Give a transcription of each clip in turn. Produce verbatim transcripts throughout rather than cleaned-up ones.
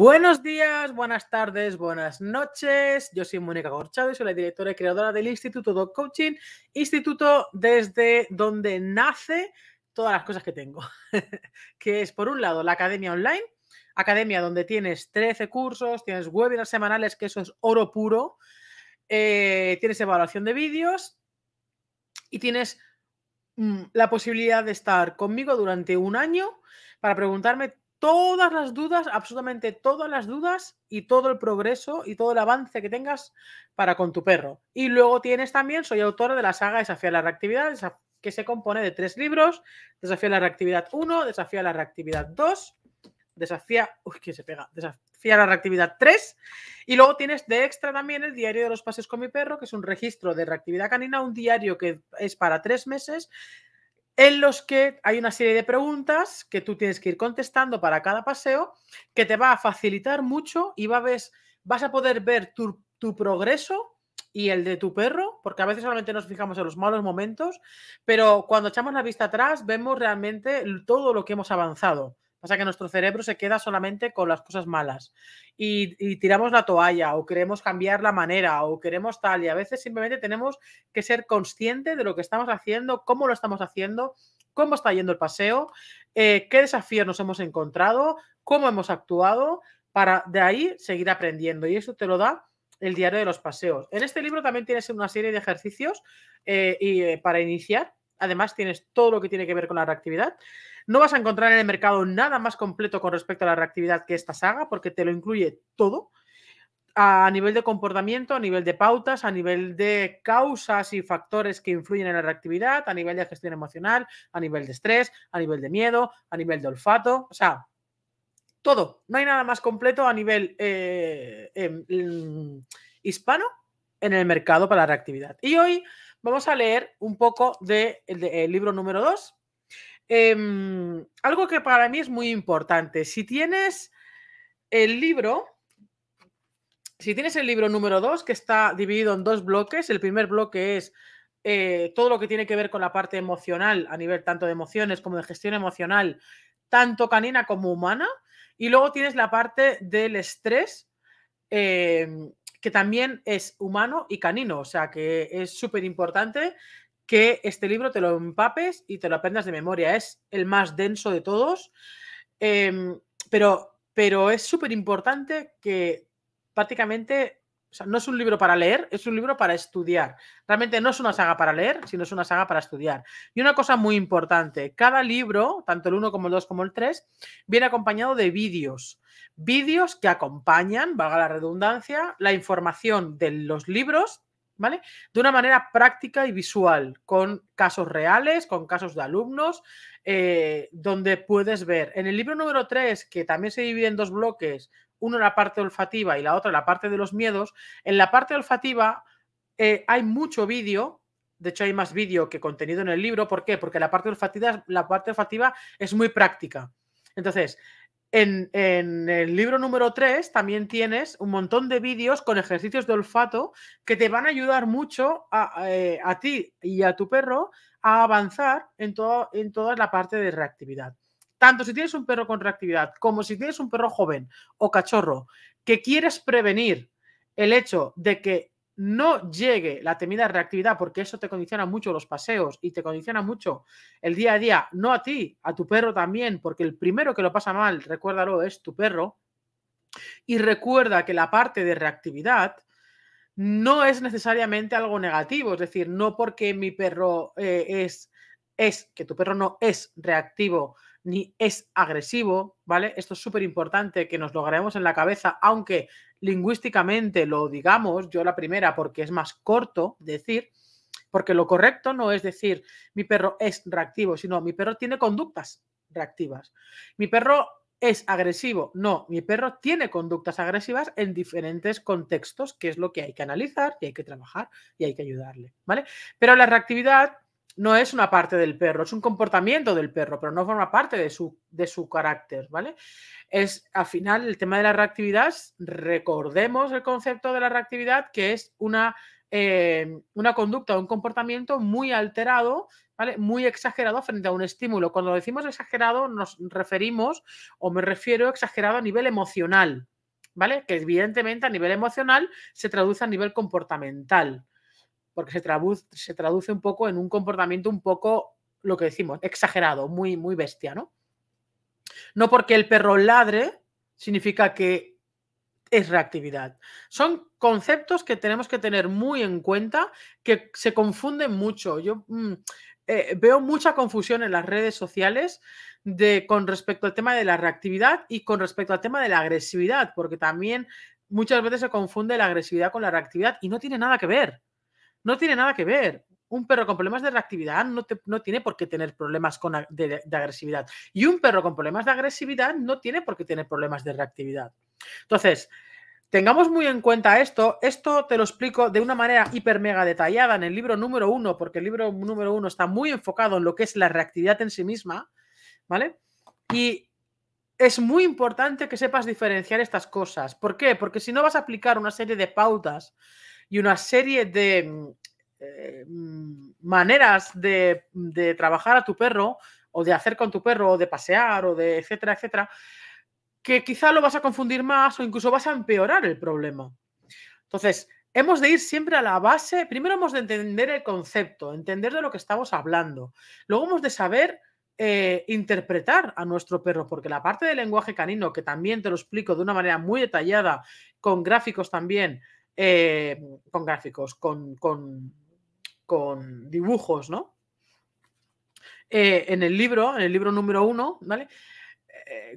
Buenos días, buenas tardes, buenas noches. Yo soy Mónica Corchado y soy la directora y creadora del Instituto Dog Coaching, instituto desde donde nace todas las cosas que tengo, que es por un lado la academia online, academia donde tienes trece cursos, tienes webinars semanales, que eso es oro puro, eh, tienes evaluación de vídeos y tienes mm, la posibilidad de estar conmigo durante un año para preguntarme todas las dudas, absolutamente todas las dudas y todo el progreso y todo el avance que tengas para con tu perro. Y luego tienes también, soy autora de la saga Desafía a la Reactividad, que se compone de tres libros: Desafía a la Reactividad uno, Desafía a la Reactividad dos, Desafía... Uy, que se pega. Desafía a la Reactividad tres. Y luego tienes de extra también el diario de los paseos con mi perro, que es un registro de reactividad canina, un diario que es para tres meses, en los que hay una serie de preguntas que tú tienes que ir contestando para cada paseo, que te va a facilitar mucho y va a ver, vas a poder ver tu, tu progreso y el de tu perro, porque a veces solamente nos fijamos en los malos momentos, pero cuando echamos la vista atrás vemos realmente todo lo que hemos avanzado. Pasa que nuestro cerebro se queda solamente con las cosas malas y, y tiramos la toalla o queremos cambiar la manera o queremos tal, y a veces simplemente tenemos que ser conscientes de lo que estamos haciendo, cómo lo estamos haciendo, cómo está yendo el paseo, eh, qué desafíos nos hemos encontrado, cómo hemos actuado, para de ahí seguir aprendiendo, y eso te lo da el diario de los paseos. En este libro también tienes una serie de ejercicios eh, y, eh, para iniciar. Además, tienes todo lo que tiene que ver con la reactividad. No vas a encontrar en el mercado nada más completo con respecto a la reactividad que esta saga, porque te lo incluye todo. A nivel de comportamiento, a nivel de pautas, a nivel de causas y factores que influyen en la reactividad, a nivel de gestión emocional, a nivel de estrés, a nivel de miedo, a nivel de olfato. O sea, todo. No hay nada más completo a nivel eh, eh, eh, hispano en el mercado para la reactividad. Y hoy vamos a leer un poco del de, libro número dos. Eh, algo que para mí es muy importante. Si tienes el libro, si tienes el libro número dos, que está dividido en dos bloques, el primer bloque es eh, todo lo que tiene que ver con la parte emocional, a nivel tanto de emociones como de gestión emocional, tanto canina como humana, y luego tienes la parte del estrés, eh, que también es humano y canino, o sea que es súper importante que este libro te lo empapes y te lo aprendas de memoria. Es el más denso de todos, eh, pero, pero es súper importante que prácticamente, o sea, no es un libro para leer, es un libro para estudiar. Realmente no es una saga para leer, sino es una saga para estudiar. Y una cosa muy importante, cada libro, tanto el uno como el dos como el tres, viene acompañado de vídeos. Vídeos que acompañan, valga la redundancia, la información de los libros, ¿vale? De una manera práctica y visual, con casos reales, con casos de alumnos, eh, donde puedes ver. En el libro número tres, que también se divide en dos bloques, uno la parte olfativa y la otra la parte de los miedos, en la parte olfativa eh, hay mucho vídeo. De hecho, hay más vídeo que contenido en el libro. ¿Por qué? Porque la parte olfativa, la parte olfativa es muy práctica. Entonces, En, en el libro número tres también tienes un montón de vídeos con ejercicios de olfato que te van a ayudar mucho a, a, a ti y a tu perro a avanzar en, todo, en toda la parte de reactividad. Tanto si tienes un perro con reactividad como si tienes un perro joven o cachorro que quieres prevenir el hecho de que no llegue la temida reactividad, porque eso te condiciona mucho los paseos y te condiciona mucho el día a día, no a ti, a tu perro también, porque el primero que lo pasa mal, recuérdalo, es tu perro. Y recuerda que la parte de reactividad no es necesariamente algo negativo, es decir, no porque mi perro eh, es, es, que tu perro no es reactivo ni es agresivo, ¿vale? Esto es súper importante que nos lo grabemos en la cabeza, aunque lingüísticamente lo digamos, yo la primera, porque es más corto decir, porque lo correcto no es decir mi perro es reactivo, sino mi perro tiene conductas reactivas. Mi perro es agresivo. No, mi perro tiene conductas agresivas en diferentes contextos, que es lo que hay que analizar y hay que trabajar y hay que ayudarle, ¿vale? Pero la reactividad no es una parte del perro, es un comportamiento del perro, pero no forma parte de su, de su carácter, ¿vale? Es, al final, el tema de la reactividad, recordemos el concepto de la reactividad, que es una eh, una conducta o un comportamiento muy alterado, ¿vale? Muy exagerado frente a un estímulo. Cuando decimos exagerado nos referimos, o me refiero exagerado a nivel emocional, ¿vale? Que evidentemente a nivel emocional se traduce a nivel comportamental, porque se traduce, se traduce un poco en un comportamiento un poco, lo que decimos, exagerado, muy, muy bestia, ¿no? No porque el perro ladre significa que es reactividad. Son conceptos que tenemos que tener muy en cuenta, que se confunden mucho. Yo mmm, eh, veo mucha confusión en las redes sociales de, con respecto al tema de la reactividad y con respecto al tema de la agresividad, porque también muchas veces se confunde la agresividad con la reactividad y no tiene nada que ver. No tiene nada que ver. Un perro con problemas de reactividad no, te, no tiene por qué tener problemas con, de, de agresividad. Y un perro con problemas de agresividad no tiene por qué tener problemas de reactividad. Entonces, tengamos muy en cuenta esto. Esto te lo explico de una manera hiper mega detallada en el libro número uno, porque el libro número uno está muy enfocado en lo que es la reactividad en sí misma, ¿vale? Y es muy importante que sepas diferenciar estas cosas. ¿Por qué? Porque si no vas a aplicar una serie de pautas y una serie de eh, maneras de, de trabajar a tu perro, o de hacer con tu perro, o de pasear, o de etcétera, etcétera, que quizá lo vas a confundir más o incluso vas a empeorar el problema. Entonces, hemos de ir siempre a la base. Primero hemos de entender el concepto, entender de lo que estamos hablando. Luego hemos de saber eh, interpretar a nuestro perro, porque la parte del lenguaje canino, que también te lo explico de una manera muy detallada, con gráficos también, eh, con gráficos, con, con, con dibujos, ¿no? Eh, en el libro, en el libro número uno, ¿vale?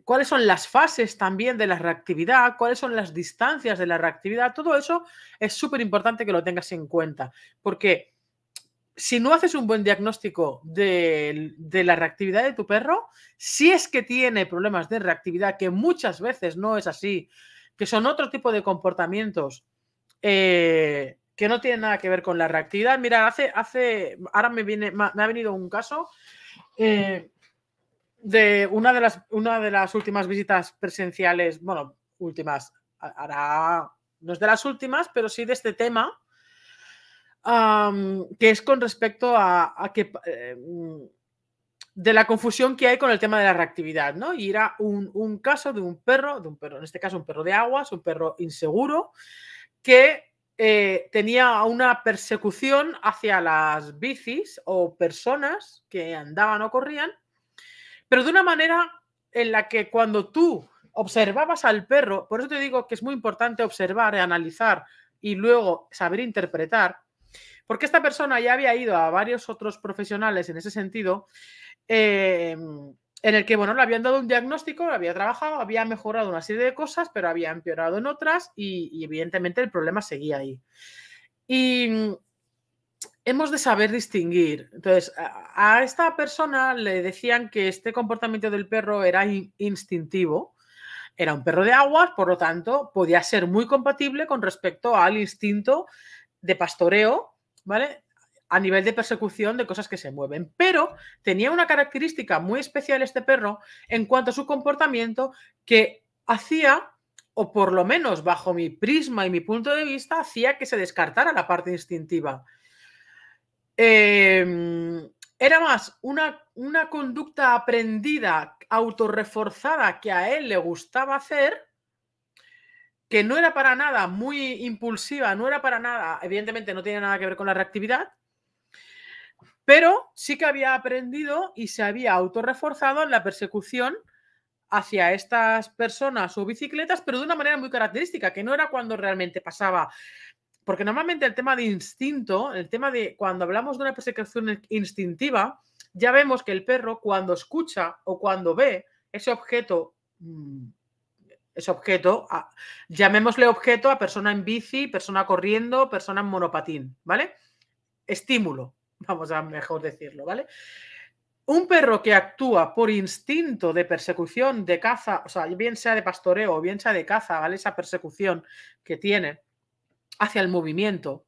Cuáles son las fases también de la reactividad, cuáles son las distancias de la reactividad, todo eso es súper importante que lo tengas en cuenta, porque si no haces un buen diagnóstico de, de la reactividad de tu perro, si es que tiene problemas de reactividad, que muchas veces no es así, que son otro tipo de comportamientos eh, que no tienen nada que ver con la reactividad. Mira, hace, hace ahora me, viene, me ha venido un caso eh, de una de las una de las últimas visitas presenciales, bueno, últimas, ahora no es de las últimas, pero sí de este tema, um, que es con respecto a, a que eh, de la confusión que hay con el tema de la reactividad, ¿no? Y era un, un caso de un perro, de un perro, en este caso un perro de aguas, un perro inseguro, que eh, tenía una persecución hacia las bicis o personas que andaban o corrían, pero de una manera en la que cuando tú observabas al perro, por eso te digo que es muy importante observar, analizar y luego saber interpretar, porque esta persona ya había ido a varios otros profesionales en ese sentido, eh, en el que, bueno, le habían dado un diagnóstico, lo había trabajado, había mejorado una serie de cosas, pero había empeorado en otras y, y evidentemente el problema seguía ahí. Y hemos de saber distinguir. Entonces, a esta persona le decían que este comportamiento del perro era instintivo, era un perro de aguas, por lo tanto, podía ser muy compatible con respecto al instinto de pastoreo, ¿vale? A nivel de persecución de cosas que se mueven. Pero tenía una característica muy especial este perro en cuanto a su comportamiento, que hacía, o por lo menos bajo mi prisma y mi punto de vista, hacía que se descartara la parte instintiva. Eh, era más una, una conducta aprendida, autorreforzada, que a él le gustaba hacer, que no era para nada muy impulsiva, no era para nada, evidentemente no tenía nada que ver con la reactividad, pero sí que había aprendido y se había autorreforzado en la persecución hacia estas personas o bicicletas, pero de una manera muy característica, que no era cuando realmente pasaba. Porque normalmente el tema de instinto, el tema de cuando hablamos de una persecución instintiva, ya vemos que el perro, cuando escucha o cuando ve ese objeto, ese objeto, llamémosle objeto a persona en bici, persona corriendo, persona en monopatín, ¿vale? Estímulo, vamos a mejor decirlo, ¿vale? Un perro que actúa por instinto de persecución, de caza, o sea, bien sea de pastoreo o bien sea de caza, ¿vale? Esa persecución que tiene hacia el movimiento.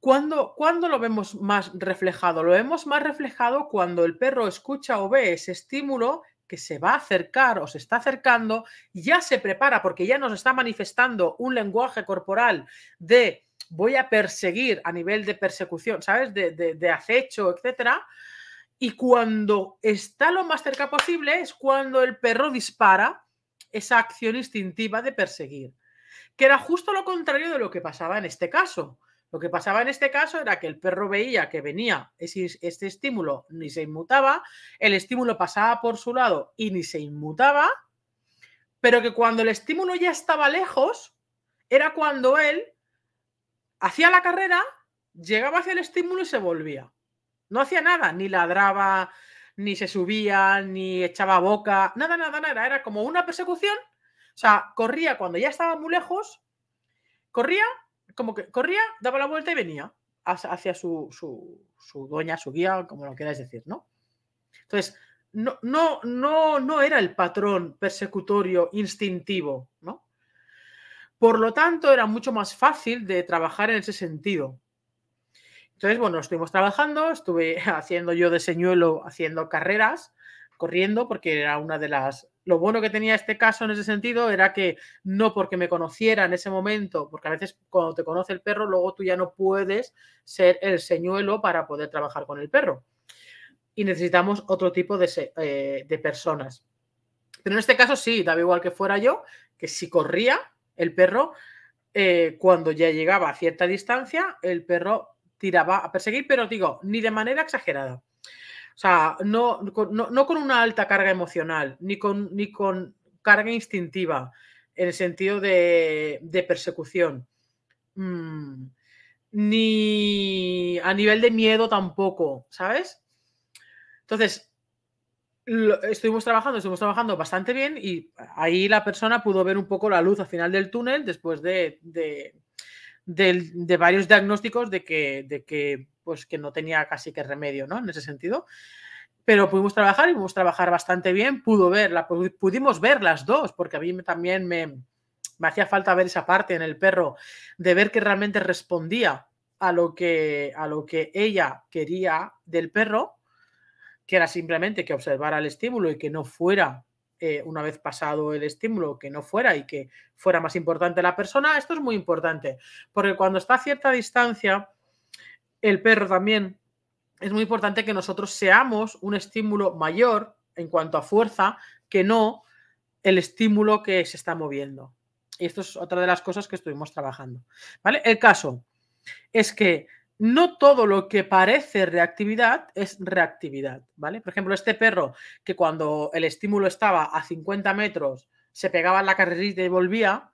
¿Cuándo, ¿Cuándo lo vemos más reflejado? Lo vemos más reflejado cuando el perro escucha o ve ese estímulo que se va a acercar o se está acercando, ya se prepara porque ya nos está manifestando un lenguaje corporal de voy a perseguir a nivel de persecución, ¿sabes? De, de, de acecho, etcétera. Y cuando está lo más cerca posible es cuando el perro dispara esa acción instintiva de perseguir, que era justo lo contrario de lo que pasaba en este caso. Lo que pasaba en este caso era que el perro veía que venía ese, este estímulo, ni se inmutaba, el estímulo pasaba por su lado y ni se inmutaba, pero que cuando el estímulo ya estaba lejos, era cuando él hacía la carrera, llegaba hacia el estímulo y se volvía. No hacía nada, ni ladraba, ni se subía, ni echaba boca, nada, nada, nada. Era como una persecución, o sea, corría cuando ya estaba muy lejos, corría, como que corría, daba la vuelta y venía hacia su, su, su dueña, su guía, como lo queráis decir, ¿no? Entonces, no, no, no, no era el patrón persecutorio instintivo, ¿no? Por lo tanto, era mucho más fácil de trabajar en ese sentido. Entonces, bueno, estuvimos trabajando, estuve haciendo yo de señuelo, haciendo carreras, corriendo, porque era una de las... Lo bueno que tenía este caso en ese sentido era que no porque me conociera en ese momento, porque a veces cuando te conoce el perro, luego tú ya no puedes ser el señuelo para poder trabajar con el perro. Y necesitamos otro tipo de, se, eh, de personas. Pero en este caso sí, daba igual que fuera yo, que si corría el perro, eh, cuando ya llegaba a cierta distancia, el perro... tiraba a perseguir, pero digo, ni de manera exagerada. O sea, no, no, no con una alta carga emocional, ni con, ni con carga instintiva, en el sentido de, de persecución. Mm, ni a nivel de miedo tampoco, ¿sabes? Entonces, lo, estuvimos trabajando, estuvimos trabajando bastante bien y ahí la persona pudo ver un poco la luz al final del túnel después de... de De, de varios diagnósticos de que, de que, pues, que no tenía casi que remedio, ¿no? En ese sentido. Pero pudimos trabajar y pudimos trabajar bastante bien. Pudo ver, la, pudimos ver las dos, porque a mí también me, me hacía falta ver esa parte en el perro, de ver que realmente respondía a lo que, a lo que ella quería del perro, que era simplemente que observara el estímulo y que no fuera... Eh, una vez pasado el estímulo, que no fuera y que fuera más importante la persona. Esto es muy importante, porque cuando está a cierta distancia, el perro también, es muy importante que nosotros seamos un estímulo mayor en cuanto a fuerza que no el estímulo que se está moviendo. Y esto es otra de las cosas que estuvimos trabajando, ¿vale? El caso es que no todo lo que parece reactividad es reactividad, ¿vale? Por ejemplo, este perro que cuando el estímulo estaba a cincuenta metros se pegaba en la carrerita y volvía,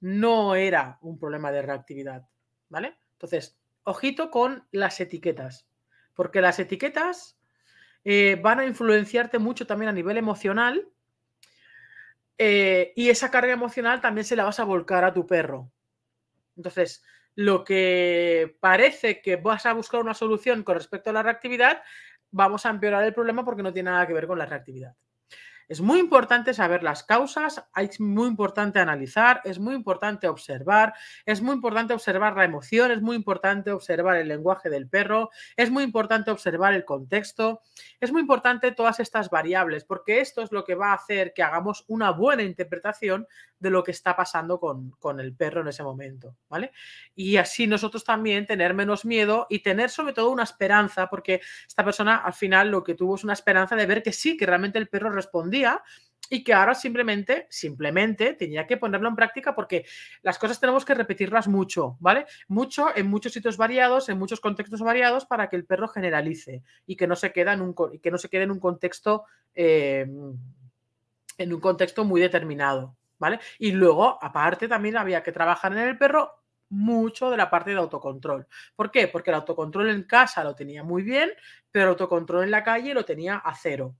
no era un problema de reactividad, ¿vale? Entonces, ojito con las etiquetas, porque las etiquetas eh, van a influenciarte mucho también a nivel emocional eh, y esa carga emocional también se la vas a volcar a tu perro. Entonces... lo que parece que vas a buscar una solución con respecto a la reactividad, vamos a empeorar el problema porque no tiene nada que ver con la reactividad. Es muy importante saber las causas, es muy importante analizar, es muy importante observar, es muy importante observar la emoción, es muy importante observar el lenguaje del perro, es muy importante observar el contexto, es muy importante todas estas variables, porque esto es lo que va a hacer que hagamos una buena interpretación de lo que está pasando con, con el perro en ese momento, ¿vale? Y así nosotros también tener menos miedo y tener sobre todo una esperanza, porque esta persona al final lo que tuvo es una esperanza de ver que sí, que realmente el perro respondía y que ahora simplemente, simplemente tenía que ponerlo en práctica, porque las cosas tenemos que repetirlas mucho, ¿vale? Mucho en muchos sitios variados, en muchos contextos variados, para que el perro generalice y que no se quede en un, que no se quede en un contexto eh, en un contexto muy determinado, ¿vale? Y luego, aparte, también había que trabajar en el perro mucho de la parte de autocontrol. ¿Por qué? Porque el autocontrol en casa lo tenía muy bien, pero el autocontrol en la calle lo tenía a cero.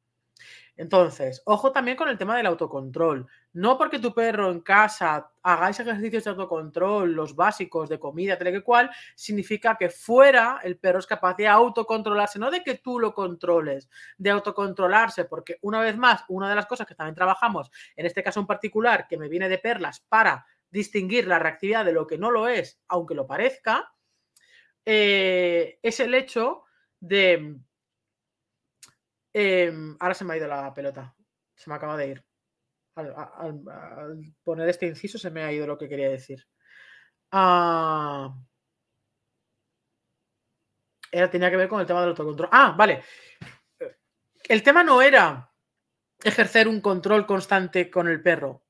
Entonces, ojo también con el tema del autocontrol. No porque tu perro en casa hagáis ejercicios de autocontrol, los básicos de comida, tal y que cual, significa que fuera el perro es capaz de autocontrolarse, no de que tú lo controles, de autocontrolarse, porque una vez más, una de las cosas que también trabajamos, en este caso en particular, que me viene de perlas para distinguir la reactividad de lo que no lo es, aunque lo parezca, eh, es el hecho de... Eh, ahora se me ha ido la pelota, se me acaba de ir. Al, al, al poner este inciso se me ha ido lo que quería decir. Ah, Era, tenía que ver con el tema del autocontrol. Ah, vale. El tema no era ejercer un control constante con el perro.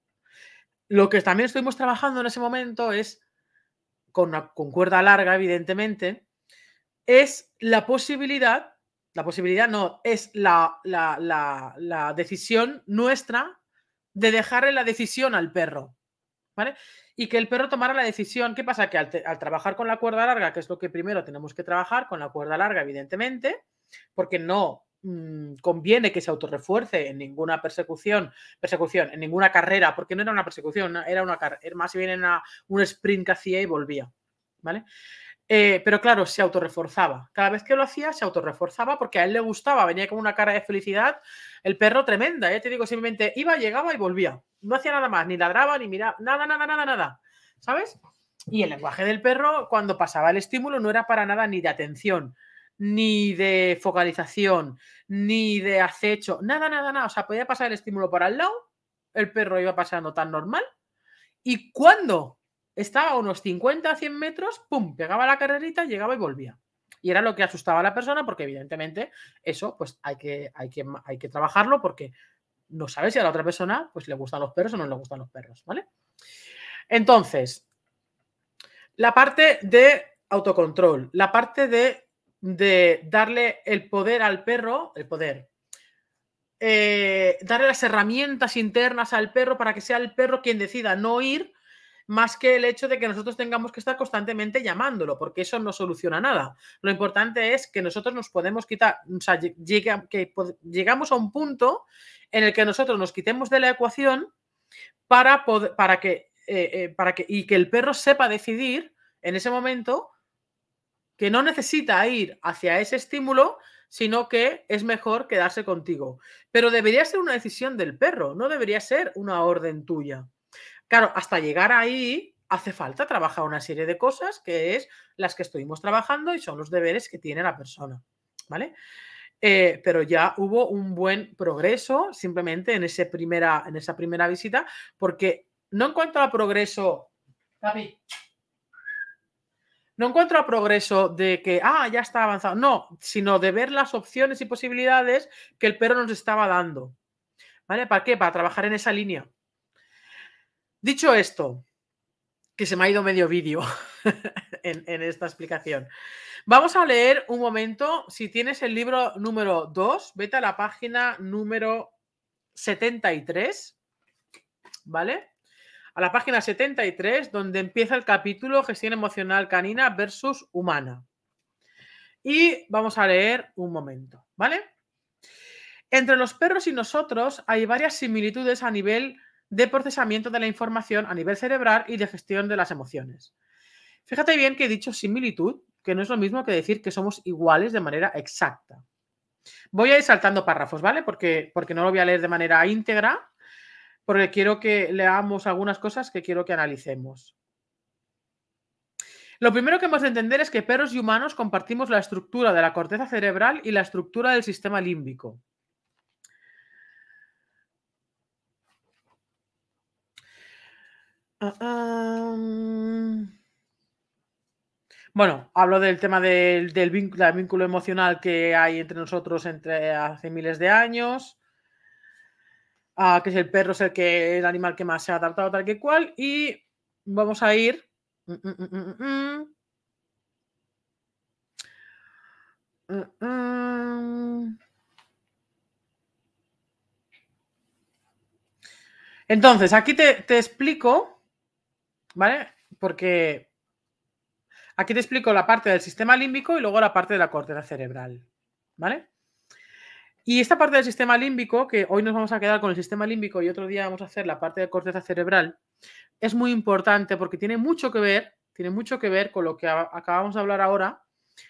Lo que también estuvimos trabajando en ese momento es, con, una, con cuerda larga, evidentemente, es la posibilidad, la posibilidad no, es la, la, la, la decisión nuestra de dejarle la decisión al perro, ¿vale? Y que el perro tomara la decisión. ¿Qué pasa? Que al, te, al trabajar con la cuerda larga, que es lo que primero tenemos que trabajar, con la cuerda larga, evidentemente, porque no mmm, conviene que se autorrefuerce en ninguna persecución, persecución, en ninguna carrera, porque no era una persecución, era una carrera, más bien era un sprint que hacía y volvía, ¿vale? Eh, pero claro, se autorreforzaba. Cada vez que lo hacía, se autorreforzaba porque a él le gustaba. Venía con una cara de felicidad el perro tremenda. Ya te digo, simplemente iba, llegaba y volvía. No hacía nada más, ni ladraba, ni miraba, nada, nada, nada, nada. ¿Sabes? Y el lenguaje del perro, cuando pasaba el estímulo, no era para nada ni de atención, ni de focalización, ni de acecho. Nada, nada, nada. O sea, podía pasar el estímulo por al lado. El perro iba pasando tan normal. Y cuando estaba a unos cincuenta a cien metros, pum, pegaba la carrerita, llegaba y volvía. Y era lo que asustaba a la persona porque, evidentemente, eso pues hay que, hay que, hay que trabajarlo porque no sabes si a la otra persona pues le gustan los perros o no le gustan los perros, ¿vale? Entonces, la parte de autocontrol, la parte de, de darle el poder al perro, el poder, eh, darle las herramientas internas al perro para que sea el perro quien decida no ir, más que el hecho de que nosotros tengamos que estar constantemente llamándolo, porque eso no soluciona nada. Lo importante es que nosotros nos podemos quitar, o sea, llegue, que llegamos a un punto en el que nosotros nos quitemos de la ecuación para, poder, para, que, eh, eh, para que, y que el perro sepa decidir en ese momento que no necesita ir hacia ese estímulo, sino que es mejor quedarse contigo. Pero debería ser una decisión del perro, no debería ser una orden tuya. Claro, hasta llegar ahí hace falta trabajar una serie de cosas que es las que estuvimos trabajando y son los deberes que tiene la persona, ¿vale? Eh, pero ya hubo un buen progreso simplemente en, ese primera, en esa primera visita porque no encuentro progreso, Gaby, no encuentro progreso de que, ah, ya está avanzado, no, sino de ver las opciones y posibilidades que el perro nos estaba dando, ¿vale? ¿Para qué? Para trabajar en esa línea. Dicho esto, que se me ha ido medio vídeo en, en esta explicación, vamos a leer un momento. Si tienes el libro número dos, vete a la página número setenta y tres, ¿vale? A la página setenta y tres, donde empieza el capítulo Gestión Emocional Canina versus Humana. Y vamos a leer un momento, ¿vale? Entre los perros y nosotros hay varias similitudes a nivel de procesamiento de la información a nivel cerebral y de gestión de las emociones. Fíjate bien que he dicho similitud, que no es lo mismo que decir que somos iguales de manera exacta. Voy a ir saltando párrafos, ¿vale? Porque, porque no lo voy a leer de manera íntegra, porque quiero que leamos algunas cosas que quiero que analicemos. Lo primero que hemos de entender es que perros y humanos compartimos la estructura de la corteza cerebral y la estructura del sistema límbico. Bueno, hablo del tema del, del, vínculo, del vínculo emocional que hay entre nosotros entre hace miles de años, uh, que es el perro, es el, que, el animal que más se ha adaptado tal que cual, y vamos a ir mm, mm, mm, mm, mm, mm. Entonces, aquí te, te explico, ¿vale? Porque aquí te explico la parte del sistema límbico y luego la parte de la corteza cerebral, ¿vale? Y esta parte del sistema límbico, que hoy nos vamos a quedar con el sistema límbico y otro día vamos a hacer la parte de corteza cerebral, es muy importante porque tiene mucho que ver, tiene mucho que ver con lo que acabamos de hablar ahora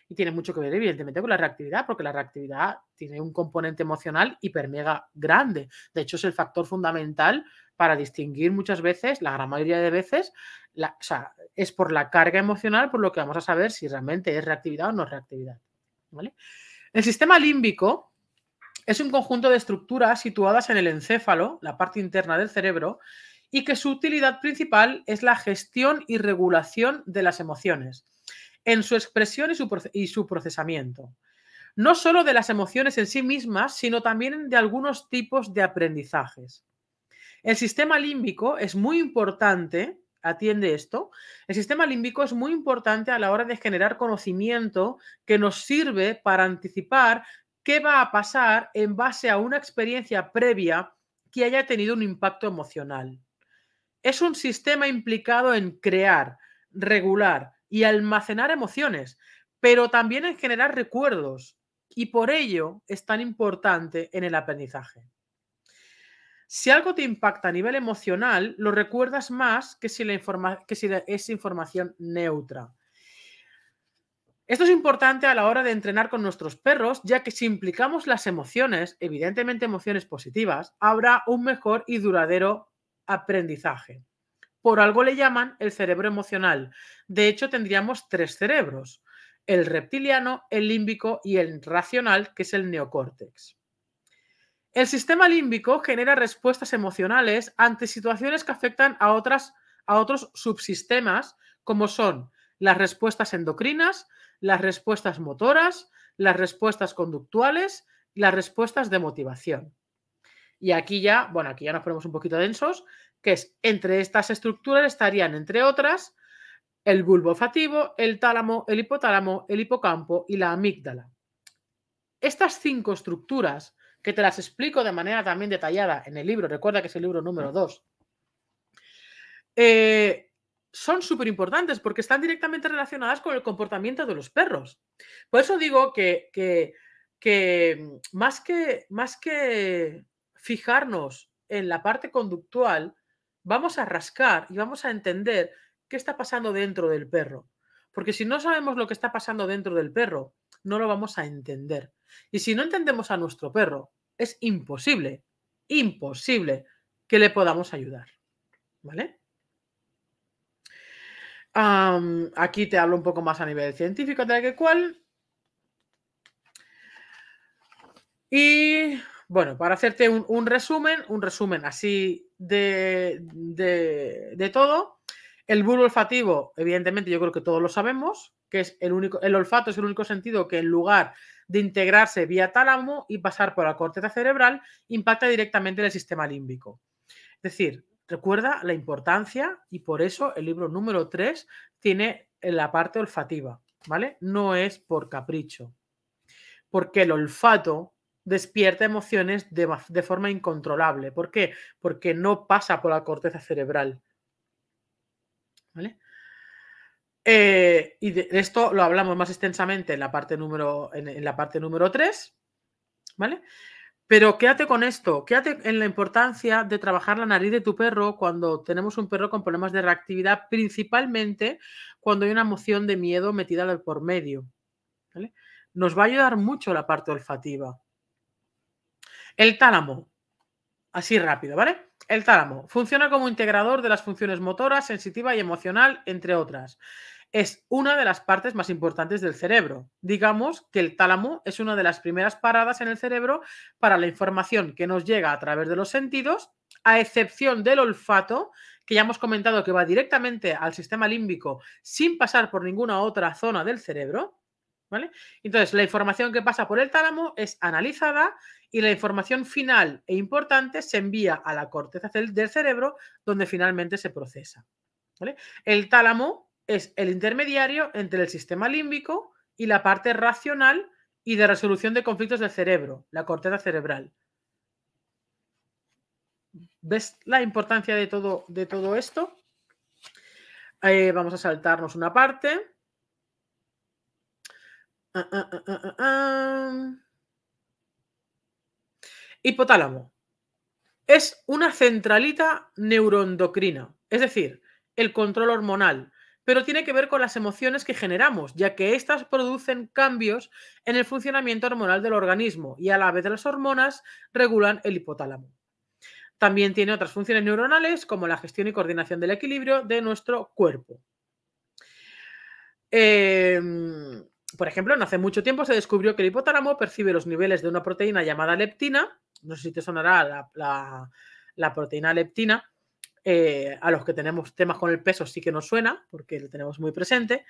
y tiene mucho que ver, evidentemente, con la reactividad, porque la reactividad tiene un componente emocional hipermega grande. De hecho, es el factor fundamental para distinguir muchas veces, la gran mayoría de veces, la, o sea, es por la carga emocional por lo que vamos a saber si realmente es reactividad o no es reactividad, ¿vale? El sistema límbico es un conjunto de estructuras situadas en el encéfalo, la parte interna del cerebro, y que su utilidad principal es la gestión y regulación de las emociones. en su expresión y su, y su procesamiento, no solo de las emociones en sí mismas, sino también de algunos tipos de aprendizajes. El sistema límbico es muy importante, atiende esto, el sistema límbico es muy importante a la hora de generar conocimiento que nos sirve para anticipar qué va a pasar en base a una experiencia previa que haya tenido un impacto emocional. Es un sistema implicado en crear, regular y almacenar emociones, pero también en generar recuerdos, y por ello es tan importante en el aprendizaje. Si algo te impacta a nivel emocional, lo recuerdas más que si, la informa- que si la- es información neutra. Esto es importante a la hora de entrenar con nuestros perros, ya que si implicamos las emociones, evidentemente emociones positivas, habrá un mejor y duradero aprendizaje. Por algo le llaman el cerebro emocional. De hecho, tendríamos tres cerebros: el reptiliano, el límbico y el racional, que es el neocórtex. El sistema límbico genera respuestas emocionales ante situaciones que afectan a, otras, a otros subsistemas, como son las respuestas endocrinas, las respuestas motoras, las respuestas conductuales, las respuestas de motivación. Y aquí ya, bueno, aquí ya nos ponemos un poquito densos, que es entre estas estructuras estarían, entre otras, el bulbo olfativo, el tálamo, el hipotálamo, el hipocampo y la amígdala. Estas cinco estructuras, que te las explico de manera también detallada en el libro, recuerda que es el libro número dos, eh, son súper importantes porque están directamente relacionadas con el comportamiento de los perros. Por eso digo que, que, que más que, más que fijarnos en la parte conductual, vamos a rascar y vamos a entender qué está pasando dentro del perro. Porque si no sabemos lo que está pasando dentro del perro, no lo vamos a entender. Y si no entendemos a nuestro perro, es imposible, imposible que le podamos ayudar. ¿Vale? Um, aquí te hablo un poco más a nivel científico, tal que cual. Y bueno, para hacerte un, un resumen, un resumen así de, de, de todo, el bulbo olfativo, evidentemente yo creo que todos lo sabemos, que es el único, el olfato es el único sentido que en lugar de integrarse vía tálamo y pasar por la corteza cerebral, impacta directamente en el sistema límbico. Es decir, recuerda la importancia y por eso el libro número tres tiene la parte olfativa, ¿vale? No es por capricho, porque el olfato despierta emociones de, de forma incontrolable. ¿Por qué? Porque no pasa por la corteza cerebral. ¿Vale? Eh, y de esto lo hablamos más extensamente en la parte número, en, en la parte número tres. ¿Vale? Pero quédate con esto, quédate en la importancia de trabajar la nariz de tu perro cuando tenemos un perro con problemas de reactividad, principalmente cuando hay una emoción de miedo metida por medio. ¿Vale? Nos va a ayudar mucho la parte olfativa. El tálamo, así rápido, ¿vale? El tálamo funciona como integrador de las funciones motoras, sensitiva y emocional, entre otras. Es una de las partes más importantes del cerebro. Digamos que el tálamo es una de las primeras paradas en el cerebro para la información que nos llega a través de los sentidos, a excepción del olfato, que ya hemos comentado que va directamente al sistema límbico sin pasar por ninguna otra zona del cerebro. ¿Vale? Entonces, la información que pasa por el tálamo es analizada y la información final e importante se envía a la corteza del cerebro, donde finalmente se procesa. ¿Vale? El tálamo es el intermediario entre el sistema límbico y la parte racional y de resolución de conflictos del cerebro, la corteza cerebral. ¿Ves la importancia de todo, de todo esto? Eh, vamos a saltarnos una parte. Uh, uh, uh, uh, uh. Hipotálamo es una centralita neuroendocrina, es decir, el control hormonal, pero tiene que ver con las emociones que generamos, ya que éstas producen cambios en el funcionamiento hormonal del organismo y a la vez las hormonas regulan el hipotálamo. También tiene otras funciones neuronales como la gestión y coordinación del equilibrio de nuestro cuerpo. Eh... Por ejemplo, no hace mucho tiempo se descubrió que el hipotálamo percibe los niveles de una proteína llamada leptina, no sé si te sonará la, la, la proteína leptina, eh, a los que tenemos temas con el peso sí que nos suena, porque lo tenemos muy presente,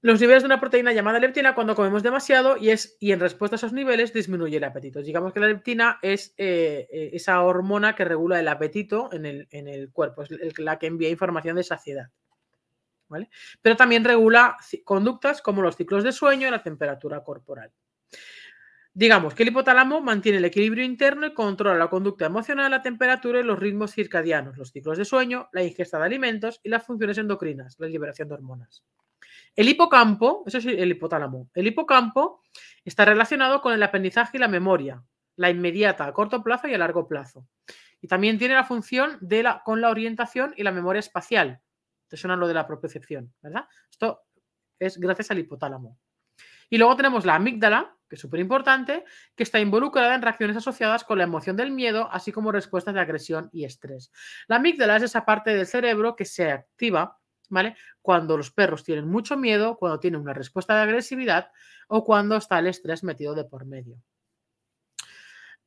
los niveles de una proteína llamada leptina cuando comemos demasiado y, es, y en respuesta a esos niveles disminuye el apetito. Digamos que la leptina es eh, esa hormona que regula el apetito en el, en el cuerpo, es la que envía información de saciedad, ¿vale? Pero también regula conductas como los ciclos de sueño y la temperatura corporal. Digamos que el hipotálamo mantiene el equilibrio interno y controla la conducta emocional, la temperatura y los ritmos circadianos, los ciclos de sueño, la ingesta de alimentos y las funciones endocrinas, la liberación de hormonas. El hipocampo, eso es el hipotálamo, el hipocampo está relacionado con el aprendizaje y la memoria, la inmediata, a corto plazo y a largo plazo. Y también tiene la función de la, con la orientación y la memoria espacial. Te suena lo de la propiocepción, ¿verdad? Esto es gracias al hipotálamo. Y luego tenemos la amígdala, que es súper importante, que está involucrada en reacciones asociadas con la emoción del miedo, así como respuestas de agresión y estrés. La amígdala es esa parte del cerebro que se activa, ¿vale?, cuando los perros tienen mucho miedo, cuando tienen una respuesta de agresividad o cuando está el estrés metido de por medio.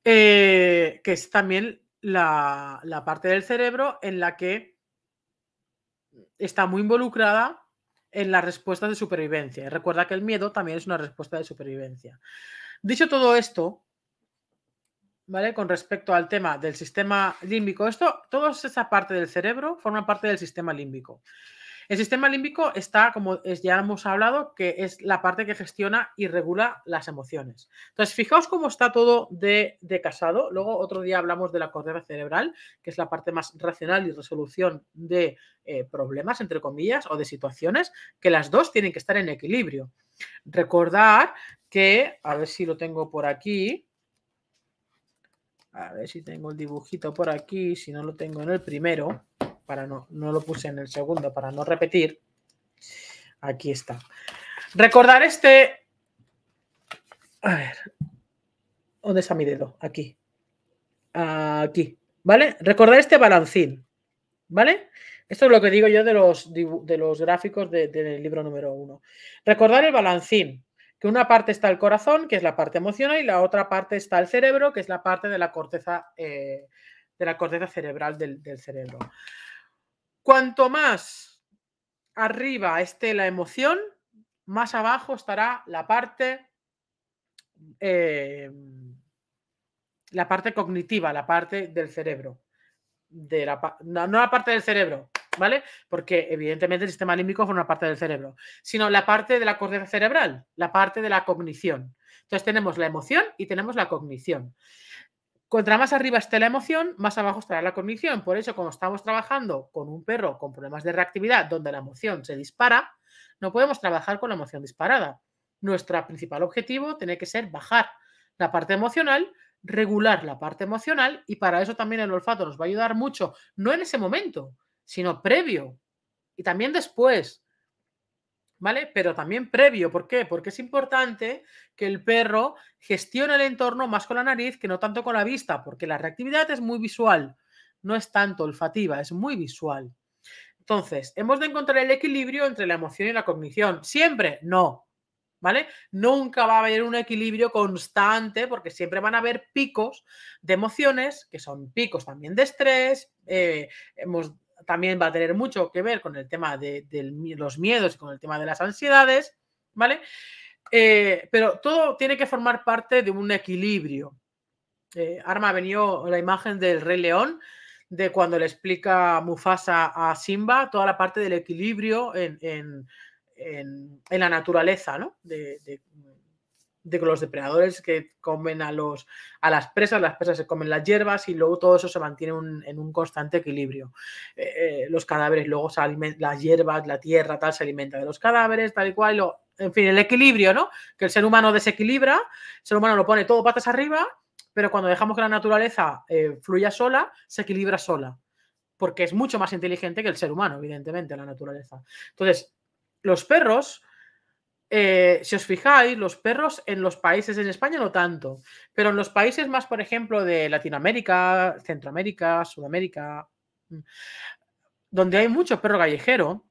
Eh, que es también la, la parte del cerebro en la que está muy involucrada en las respuestas de supervivencia. Y recuerda que el miedo también es una respuesta de supervivencia. Dicho todo esto, ¿vale?, con respecto al tema del sistema límbico, esto, toda esa parte del cerebro forma parte del sistema límbico. El sistema límbico está, como ya hemos hablado, que es la parte que gestiona y regula las emociones. Entonces, fijaos cómo está todo de, de casado. Luego, otro día hablamos de la corteza cerebral, que es la parte más racional y resolución de eh, problemas, entre comillas, o de situaciones, que las dos tienen que estar en equilibrio. Recordar que, a ver si lo tengo por aquí, a ver si tengo el dibujito por aquí, si no lo tengo en el primero, para no, no lo puse en el segundo para no repetir. Aquí está. Recordar este... A ver, ¿dónde está mi dedo? Aquí. Aquí, ¿vale? Recordar este balancín, ¿vale? Esto es lo que digo yo de los, de los gráficos de, de, del libro número uno. Recordar el balancín, que una parte está el corazón, que es la parte emocional, y la otra parte está el cerebro, que es la parte de la corteza, eh, de la corteza cerebral del, del cerebro. Cuanto más arriba esté la emoción, más abajo estará la parte, eh, la parte cognitiva, la parte del cerebro. De la, no, no la parte del cerebro, ¿vale? Porque evidentemente el sistema límbico forma parte del cerebro, sino la parte de la corteza cerebral, la parte de la cognición. Entonces tenemos la emoción y tenemos la cognición. Contra más arriba esté la emoción, más abajo estará la cognición. Por eso, como estamos trabajando con un perro con problemas de reactividad donde la emoción se dispara, no podemos trabajar con la emoción disparada. Nuestro principal objetivo tiene que ser bajar la parte emocional, regular la parte emocional, y para eso también el olfato nos va a ayudar mucho, no en ese momento, sino previo y también después, ¿vale? Pero también previo. ¿Por qué? Porque es importante que el perro gestione el entorno más con la nariz que no tanto con la vista, porque la reactividad es muy visual, no es tanto olfativa, es muy visual. Entonces, ¿hemos de encontrar el equilibrio entre la emoción y la cognición? ¿Siempre? No, ¿vale? Nunca va a haber un equilibrio constante, porque siempre van a haber picos de emociones, que son picos también de estrés. Eh, hemos... También va a tener mucho que ver con el tema de, de los miedos y con el tema de las ansiedades, ¿vale? Eh, pero todo tiene que formar parte de un equilibrio. Eh, Arma ha venido la imagen del Rey León, de cuando le explica Mufasa a Simba toda la parte del equilibrio en, en, en, en la naturaleza, ¿no? De, de, de los depredadores que comen a, los, a las presas, las presas se comen las hierbas y luego todo eso se mantiene un, en un constante equilibrio. Eh, eh, los cadáveres luego se alimentan, las hierbas, la tierra, tal, se alimenta de los cadáveres, tal y cual. Lo, en fin, el equilibrio, ¿no? Que el ser humano desequilibra, el ser humano lo pone todo patas arriba, pero cuando dejamos que la naturaleza eh, fluya sola, se equilibra sola, porque es mucho más inteligente que el ser humano, evidentemente, la naturaleza. Entonces, los perros... Eh, si os fijáis, los perros en los países, en España no tanto, pero en los países más, por ejemplo, de Latinoamérica, Centroamérica, Sudamérica, donde hay mucho perro callejero,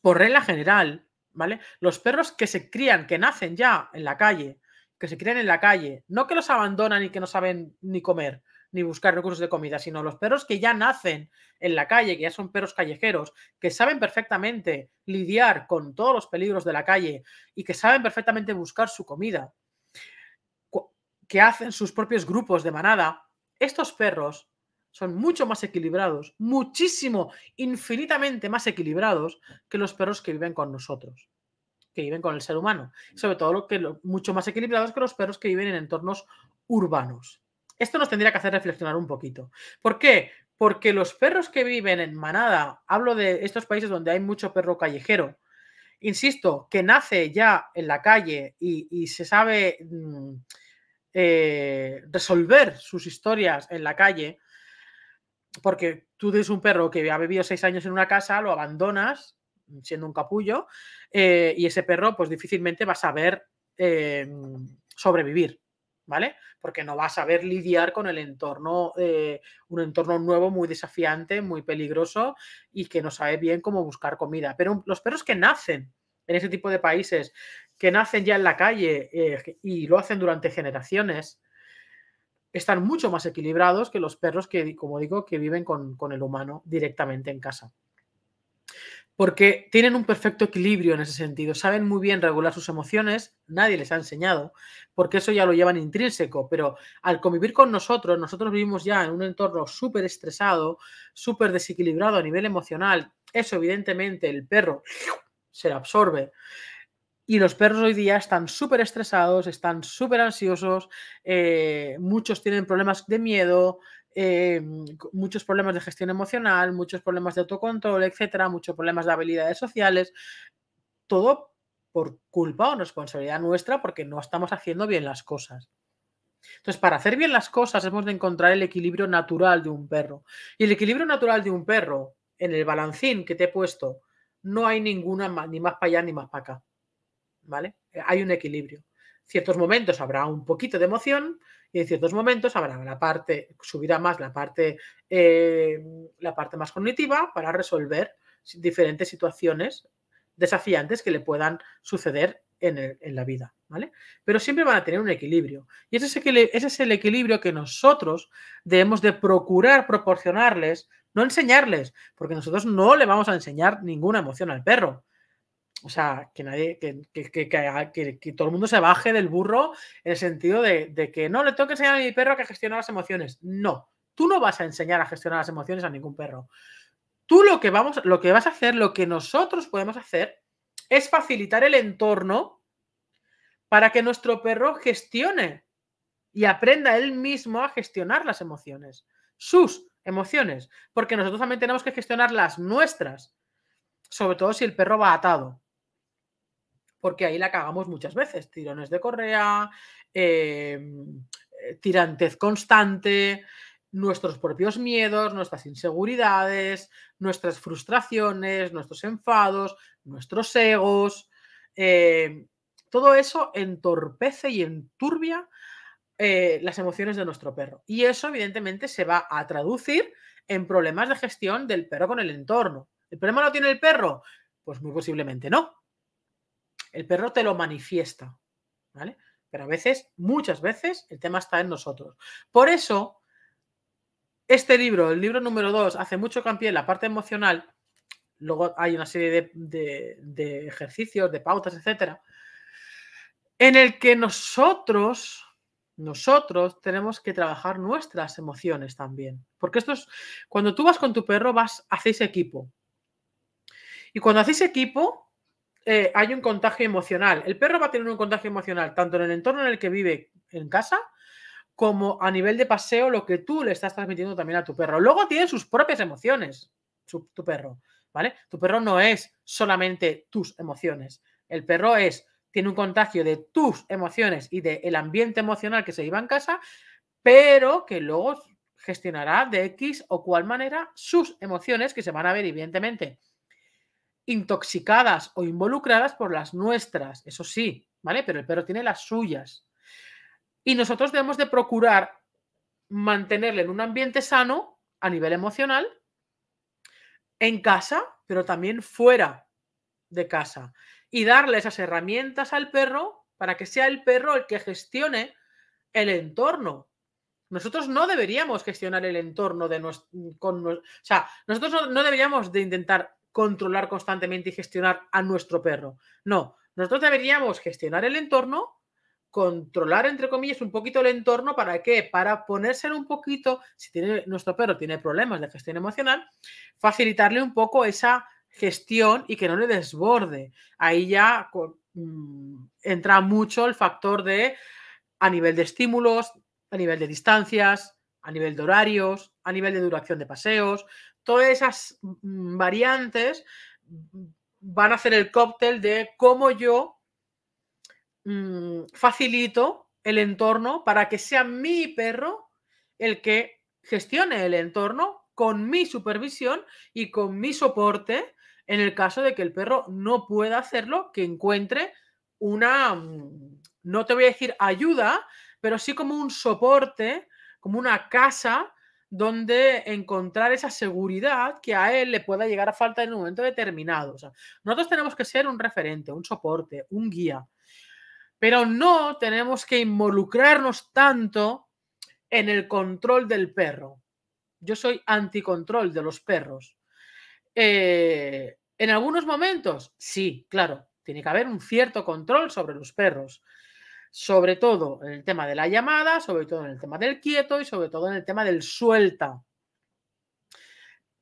por regla general, ¿vale? Los perros que se crían, que nacen ya en la calle, que se crían en la calle, no que los abandonan y que no saben ni comer, ni buscar recursos de comida, sino los perros que ya nacen en la calle, que ya son perros callejeros, que saben perfectamente lidiar con todos los peligros de la calle y que saben perfectamente buscar su comida, que hacen sus propios grupos de manada, estos perros son mucho más equilibrados, muchísimo, infinitamente más equilibrados que los perros que viven con nosotros, que viven con el ser humano. Sobre todo lo que lo, mucho más equilibrados que los perros que viven en entornos urbanos. Esto nos tendría que hacer reflexionar un poquito. ¿Por qué? Porque los perros que viven en manada, hablo de estos países donde hay mucho perro callejero, insisto, que nace ya en la calle y, y se sabe mm, eh, resolver sus historias en la calle. Porque tú tienes un perro que ha vivido seis años en una casa, lo abandonas siendo un capullo eh, y ese perro pues difícilmente va a saber eh, sobrevivir, ¿vale? Porque no va a saber lidiar con el entorno, eh, un entorno nuevo muy desafiante, muy peligroso y que no sabe bien cómo buscar comida. Pero los perros que nacen en ese tipo de países, que nacen ya en la calle eh, y lo hacen durante generaciones, están mucho más equilibrados que los perros que, como digo, que viven con, con el humano directamente en casa. Porque tienen un perfecto equilibrio en ese sentido. Saben muy bien regular sus emociones, nadie les ha enseñado, porque eso ya lo llevan intrínseco. Pero al convivir con nosotros, nosotros vivimos ya en un entorno súper estresado, súper desequilibrado a nivel emocional. Eso, evidentemente, el perro se lo absorbe. Y los perros hoy día están súper estresados, están súper ansiosos, eh, muchos tienen problemas de miedo, eh, muchos problemas de gestión emocional, muchos problemas de autocontrol, etcétera, muchos problemas de habilidades sociales. Todo por culpa o responsabilidad nuestra porque no estamos haciendo bien las cosas. Entonces, para hacer bien las cosas hemos de encontrar el equilibrio natural de un perro. Y el equilibrio natural de un perro, en el balancín que te he puesto, no hay ninguna ni más para allá ni más para acá. ¿Vale? Hay un equilibrio. En ciertos momentos habrá un poquito de emoción y en ciertos momentos habrá la parte, subirá más la parte, eh, la parte más cognitiva para resolver diferentes situaciones desafiantes que le puedan suceder en, el, en la vida, ¿vale? Pero siempre van a tener un equilibrio. Y ese es, ese es el equilibrio que nosotros debemos de procurar proporcionarles, no enseñarles, porque nosotros no le vamos a enseñar ninguna emoción al perro. O sea, que nadie, que, que, que, que, que todo el mundo se baje del burro en el sentido de, de que no, le tengo que enseñar a mi perro que gestiona las emociones. No, tú no vas a enseñar a gestionar las emociones a ningún perro. Tú lo que vamos, lo que vas a hacer, lo que nosotros podemos hacer es facilitar el entorno para que nuestro perro gestione y aprenda él mismo a gestionar las emociones, sus emociones, porque nosotros también tenemos que gestionar las nuestras, sobre todo si el perro va atado. Porque ahí la cagamos muchas veces. Tirones de correa, eh, tirantez constante, nuestros propios miedos, nuestras inseguridades, nuestras frustraciones, nuestros enfados, nuestros egos. Eh, todo eso entorpece y enturbia eh, las emociones de nuestro perro. Y eso, evidentemente, se va a traducir en problemas de gestión del perro con el entorno. ¿El problema lo tiene el perro? Pues muy posiblemente no. El perro te lo manifiesta, ¿vale? Pero a veces, muchas veces, el tema está en nosotros. Por eso, este libro, el libro número dos, hace mucho hincapié en la parte emocional. Luego hay una serie de, de, de ejercicios, de pautas, etcétera, en el que nosotros, nosotros tenemos que trabajar nuestras emociones también. Porque esto es, cuando tú vas con tu perro, vas, hacéis equipo. Y cuando hacéis equipo, eh, hay un contagio emocional. El perro va a tener un contagio emocional, tanto en el entorno en el que vive en casa, como a nivel de paseo, lo que tú le estás transmitiendo también a tu perro. Luego tiene sus propias emociones, su, tu perro, ¿vale? Tu perro no es solamente tus emociones. El perro es, tiene un contagio de tus emociones y del ambiente emocional que se lleva en casa, pero que luego gestionará de X o cual manera sus emociones que se van a ver, evidentemente, intoxicadas o involucradas por las nuestras, eso sí, ¿vale? Pero el perro tiene las suyas. Y nosotros debemos de procurar mantenerle en un ambiente sano a nivel emocional, en casa, pero también fuera de casa. Y darle esas herramientas al perro para que sea el perro el que gestione el entorno. Nosotros no deberíamos gestionar el entorno de nuestro, con, o sea, nosotros no, no deberíamos de intentar controlar constantemente y gestionar a nuestro perro. No, nosotros deberíamos gestionar el entorno, controlar, entre comillas, un poquito el entorno. ¿Para qué? Para ponérselo un poquito, si tiene, nuestro perro tiene problemas de gestión emocional, facilitarle un poco esa gestión y que no le desborde. Ahí ya con, mmm, entra mucho el factor de, a nivel de estímulos, a nivel de distancias, a nivel de horarios, a nivel de duración de paseos, todas esas variantes van a hacer el cóctel de cómo yo mmm, facilito el entorno para que sea mi perro el que gestione el entorno con mi supervisión y con mi soporte en el caso de que el perro no pueda hacerlo, que encuentre una, no te voy a decir ayuda, pero sí como un soporte, como una casa donde encontrar esa seguridad que a él le pueda llegar a falta en un momento determinado. O sea, nosotros tenemos que ser un referente, un soporte, un guía, pero no tenemos que involucrarnos tanto en el control del perro. Yo soy anticontrol de los perros. Eh, en algunos momentos, sí, claro, tiene que haber un cierto control sobre los perros. Sobre todo en el tema de la llamada, sobre todo en el tema del quieto y sobre todo en el tema del suelta.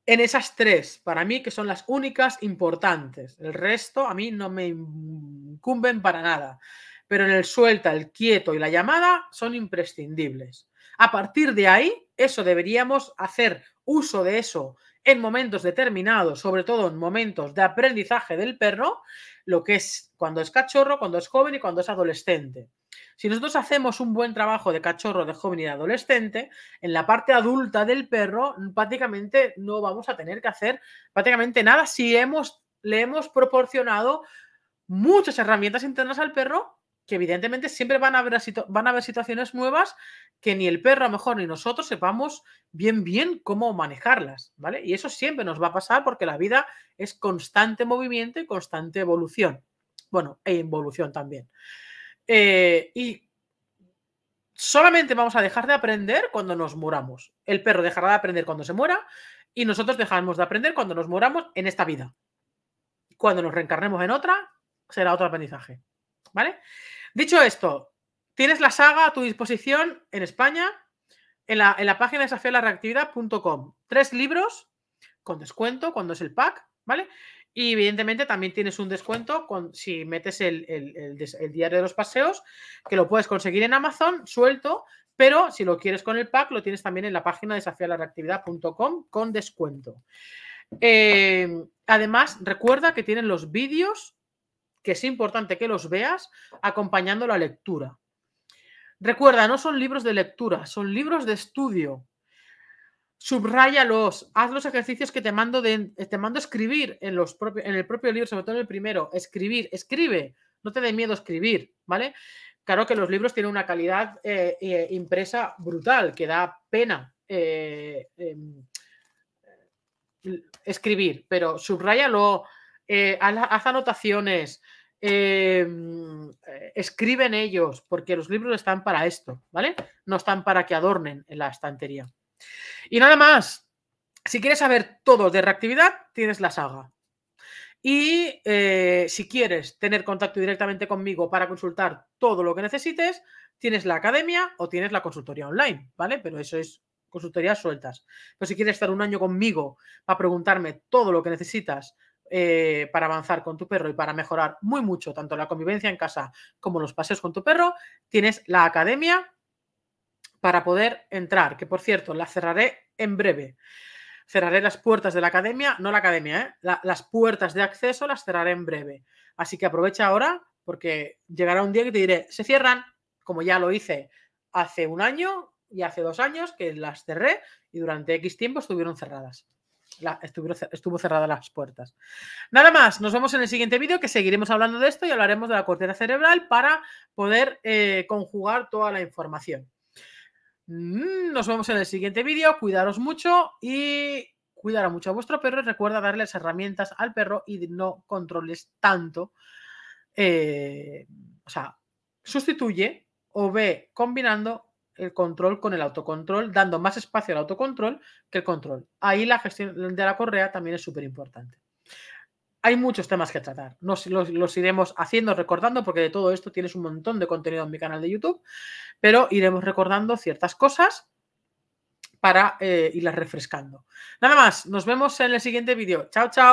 En esas tres, para mí, que son las únicas importantes. El resto a mí no me incumben para nada. Pero en el suelta, el quieto y la llamada son imprescindibles. A partir de ahí, eso deberíamos hacer uso de eso en momentos determinados, sobre todo en momentos de aprendizaje del perro, lo que es cuando es cachorro, cuando es joven y cuando es adolescente. Si nosotros hacemos un buen trabajo de cachorro, de joven y de adolescente, en la parte adulta del perro prácticamente no vamos a tener que hacer prácticamente nada si hemos, le hemos proporcionado muchas herramientas internas al perro, que evidentemente siempre van a haber, van a haber situaciones nuevas que ni el perro a lo mejor ni nosotros sepamos bien bien cómo manejarlas, ¿vale? Y eso siempre nos va a pasar porque la vida es constante movimiento y constante evolución. Bueno, e involución también. Eh, y solamente vamos a dejar de aprender cuando nos muramos. El perro dejará de aprender cuando se muera y nosotros dejaremos de aprender cuando nos muramos en esta vida. Cuando nos reencarnemos en otra, será otro aprendizaje, ¿vale? Dicho esto, tienes la saga a tu disposición en España, en la, en la página de desafía a la reactividad punto com. Tres libros con descuento cuando es el pack, ¿vale? Y evidentemente también tienes un descuento con, si metes el, el, el, el diario de los paseos, que lo puedes conseguir en Amazon, suelto, pero si lo quieres con el pack, lo tienes también en la página de desafía a la reactividad punto com con descuento. Eh, además, recuerda que tienen los vídeos, que es importante que los veas acompañando la lectura. Recuerda, no son libros de lectura, son libros de estudio. Subráyalos, haz los ejercicios que te mando, de, te mando escribir en, los propios, en el propio libro, sobre todo en el primero. Escribir, escribe, no te dé miedo escribir, ¿vale? Claro que los libros tienen una calidad eh, eh, impresa brutal, que da pena eh, eh, escribir, pero subráyalo. Eh, haz anotaciones, eh, escribe en ellos, porque los libros están para esto, ¿vale? No están para que adornen en la estantería. Y nada más, si quieres saber todo de reactividad, tienes la saga. Y eh, si quieres tener contacto directamente conmigo para consultar todo lo que necesites, tienes la academia o tienes la consultoría online, ¿vale? Pero eso es consultorías sueltas. Pero si quieres estar un año conmigo para preguntarme todo lo que necesitas, Eh, para avanzar con tu perro y para mejorar muy mucho tanto la convivencia en casa como los paseos con tu perro, tienes la academia para poder entrar, que por cierto la cerraré en breve. Cerraré las puertas de la academia, no la academia, ¿eh? la, las puertas de acceso las cerraré en breve, así que aprovecha ahora porque llegará un día que te diré se cierran, como ya lo hice hace un año y hace dos años que las cerré y durante X tiempo estuvieron cerradas. La, estuvieron, estuvo cerrada las puertas. Nada más, nos vemos en el siguiente vídeo, que seguiremos hablando de esto y hablaremos de la corteza cerebral para poder eh, conjugar toda la información. Mm, nos vemos en el siguiente vídeo, cuidaros mucho y cuidar mucho a vuestro perro y recuerda darles herramientas al perro y no controles tanto. Eh, o sea, sustituye o ve combinando el control con el autocontrol, dando más espacio al autocontrol que el control. Ahí la gestión de la correa también es súper importante. Hay muchos temas que tratar. Nos, los, los iremos haciendo, recordando, porque de todo esto tienes un montón de contenido en mi canal de YouTube, pero iremos recordando ciertas cosas para eh, irlas refrescando. Nada más, nos vemos en el siguiente vídeo. Chao, chao.